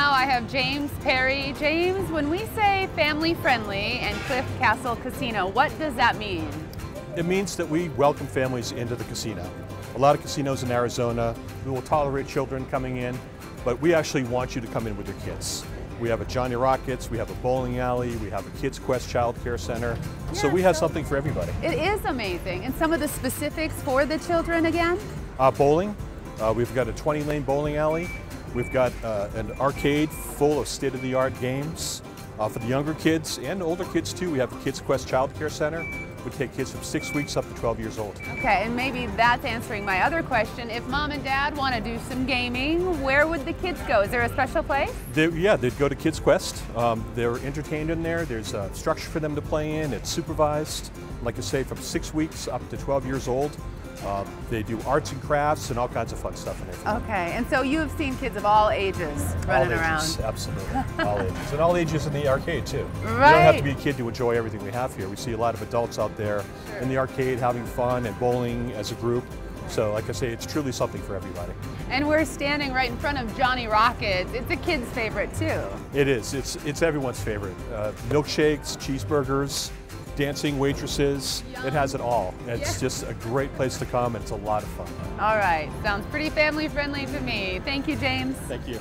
now I have James Perry. James, when we say family friendly and Cliff Castle Casino, what does that mean? It means that we welcome families into the casino. A lot of casinos in Arizona, we will tolerate children coming in, but we actually want you to come in with your kids. We have a Johnny Rockets, we have a bowling alley, we have a Kids Quest Child Care Center. Yeah, so we have something for everybody. It is amazing. And some of the specifics for the children again? Bowling. We've got a 20-lane bowling alley. We've got an arcade full of state-of-the-art games for the younger kids and older kids too. We have a Kids Quest Child Care Center. We take kids from 6 weeks up to 12 years old. Okay, and maybe that's answering my other question. If mom and dad want to do some gaming, where would the kids go? Is there a special place? They'd go to Kids Quest. They're entertained in there. There's a structure for them to play in. It's supervised, like I say, from 6 weeks up to 12 years old. They do arts and crafts and all kinds of fun stuff in there. Okay, and so you have seen kids of all ages running around. Absolutely, all ages. And all ages in the arcade too. Right. You don't have to be a kid to enjoy everything we have here. We see a lot of adults out there in the arcade having fun and bowling as a group. So like I say, it's truly something for everybody. And we're standing right in front of Johnny Rockets. It's a kid's favorite too. It is, it's everyone's favorite. Milkshakes, cheeseburgers, dancing waitresses, it has it all. It's just a great place to come and it's a lot of fun. All right, sounds pretty family friendly to me. Thank you, James. Thank you.